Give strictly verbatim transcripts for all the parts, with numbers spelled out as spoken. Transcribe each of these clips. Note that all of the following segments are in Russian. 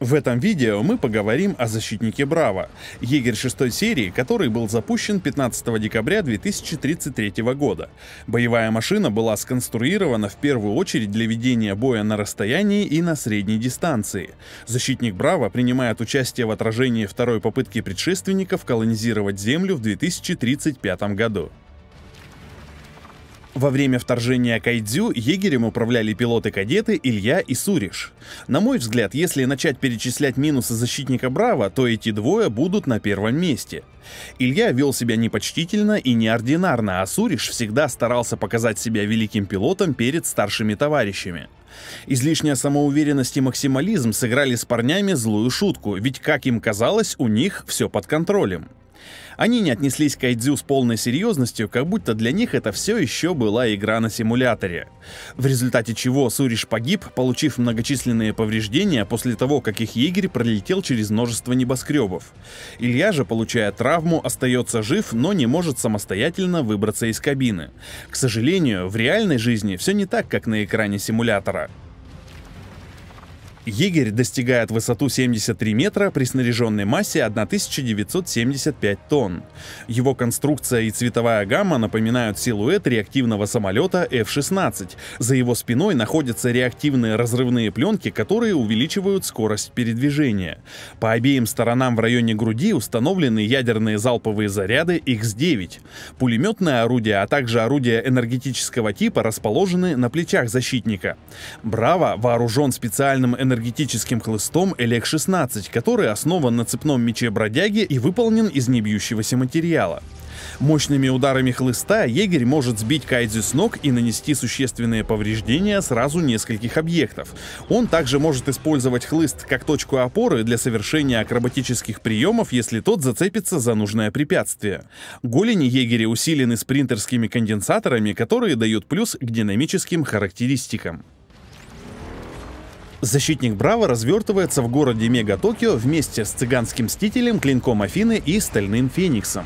В этом видео мы поговорим о «Защитнике Браво», егерь шестой серии, который был запущен пятнадцатого декабря две тысячи тридцать третьего года. Боевая машина была сконструирована в первую очередь для ведения боя на расстоянии и на средней дистанции. «Защитник Браво» принимает участие в отражении второй попытки предшественников колонизировать Землю в две тысячи тридцать пятом году. Во время вторжения Кайдзю егерем управляли пилоты-кадеты Илья и Суриш. На мой взгляд, если начать перечислять минусы «Защитника Браво», то эти двое будут на первом месте. Илья вел себя непочтительно и неординарно, а Суриш всегда старался показать себя великим пилотом перед старшими товарищами. Излишняя самоуверенность и максимализм сыграли с парнями злую шутку, ведь, как им казалось, у них все под контролем. Они не отнеслись к Кайдзю с полной серьезностью, как будто для них это все еще была игра на симуляторе. В результате чего Суриш погиб, получив многочисленные повреждения после того, как их егерь пролетел через множество небоскребов. Илья же, получая травму, остается жив, но не может самостоятельно выбраться из кабины. К сожалению, в реальной жизни все не так, как на экране симулятора. Егерь достигает высоту семьдесят три метра при снаряженной массе тысяча девятьсот семьдесят пять тонн. Его конструкция и цветовая гамма напоминают силуэт реактивного самолета эф шестнадцать. За его спиной находятся реактивные разрывные пленки, которые увеличивают скорость передвижения. По обеим сторонам в районе груди установлены ядерные залповые заряды икс девять. Пулеметное орудие, а также орудие энергетического типа расположены на плечах защитника. Браво вооружен специальным энергетическим энергетическим хлыстом Элек шестнадцать, который основан на цепном мече Бродяги и выполнен из небьющегося материала. Мощными ударами хлыста егерь может сбить Кайдзю с ног и нанести существенные повреждения сразу нескольких объектов. Он также может использовать хлыст как точку опоры для совершения акробатических приемов, если тот зацепится за нужное препятствие. Голени егеря усилены спринтерскими конденсаторами, которые дают плюс к динамическим характеристикам. «Защитник Браво» развертывается в городе Мега-Токио вместе с Цыганским Мстителем, Клинком Афины и Стальным Фениксом.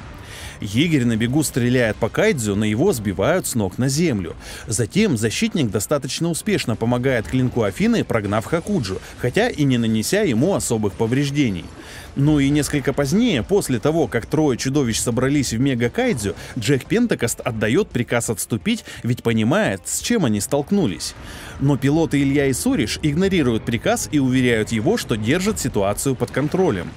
Егерь на бегу стреляет по Кайдзю, но его сбивают с ног на землю. Затем защитник достаточно успешно помогает Клинку Афины, прогнав Хакуджу, хотя и не нанеся ему особых повреждений. Ну и несколько позднее, после того, как трое чудовищ собрались в Мега-Кайдзю, Джек Пентакост отдает приказ отступить, ведь понимает, с чем они столкнулись. Но пилоты Илья и Суриш игнорируют приказ и уверяют его, что держат ситуацию под контролем.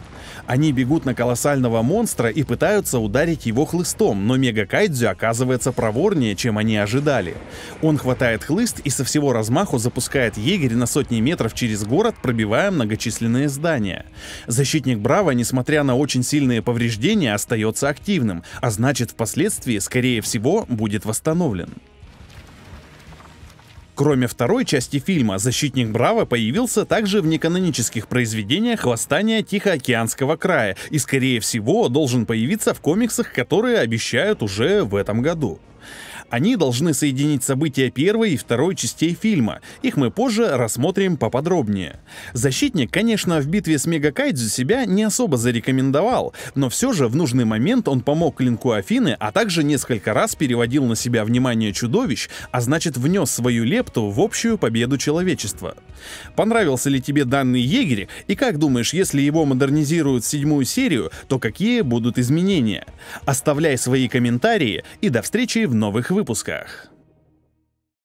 Они бегут на колоссального монстра и пытаются ударить его хлыстом, но Мега-Кайдзю оказывается проворнее, чем они ожидали. Он хватает хлыст и со всего размаху запускает егерь на сотни метров через город, пробивая многочисленные здания. Защитник Браво, несмотря на очень сильные повреждения, остается активным, а значит, впоследствии, скорее всего, будет восстановлен. Кроме второй части фильма, «Защитник Браво» появился также в неканонических произведениях «Восстание Тихоокеанского края» и, скорее всего, должен появиться в комиксах, которые обещают уже в этом году. Они должны соединить события первой и второй частей фильма. Их мы позже рассмотрим поподробнее. Защитник, конечно, в битве с Мега-Кайдзю себя не особо зарекомендовал, но все же в нужный момент он помог Клинку Афины, а также несколько раз переводил на себя внимание чудовищ, а значит, внес свою лепту в общую победу человечества. Понравился ли тебе данный егерь? И как думаешь, если его модернизируют в седьмую серию, то какие будут изменения? Оставляй свои комментарии и до встречи в новых выпусках.